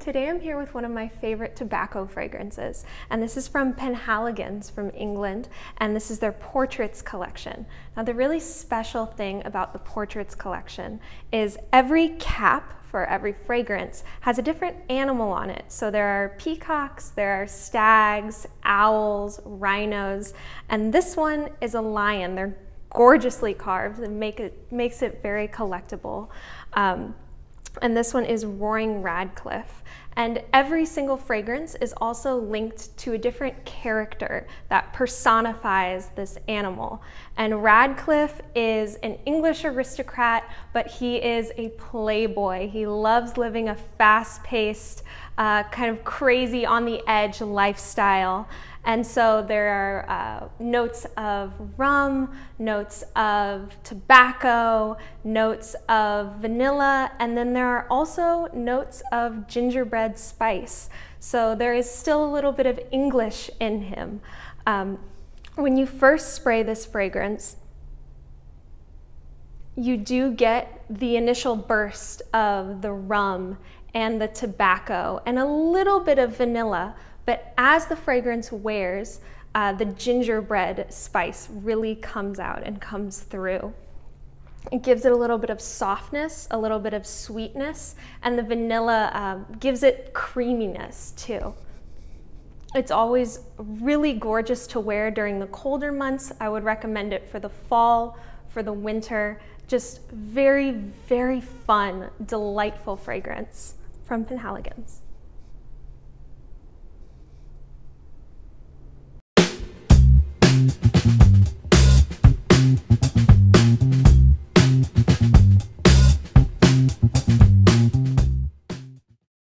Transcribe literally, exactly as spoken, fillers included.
Today I'm here with one of my favorite tobacco fragrances, and this is from Penhaligons from England, and this is their Portraits collection. Now the really special thing about the Portraits collection is every cap for every fragrance has a different animal on it. So there are peacocks, there are stags, owls, rhinos, and this one is a lion. They're gorgeously carved and make it, makes it very collectible. Um, and this one is Roaring Radcliff. And every single fragrance is also linked to a different character that personifies this animal. And Radcliffe is an English aristocrat, but he is a playboy. He loves living a fast-paced, uh, kind of crazy, on-the-edge lifestyle. And so there are uh, notes of rum, notes of tobacco, notes of vanilla, and then there are also notes of gingerbread spice. So there is still a little bit of English in him. Um, when you first spray this fragrance, you do get the initial burst of the rum and the tobacco and a little bit of vanilla. But as the fragrance wears, uh, the gingerbread spice really comes out and comes through. It gives it a little bit of softness, a little bit of sweetness, and the vanilla um, gives it creaminess too. It's always really gorgeous to wear during the colder months. I would recommend it for the fall, for the winter. Just very, very fun, delightful fragrance from Penhaligons.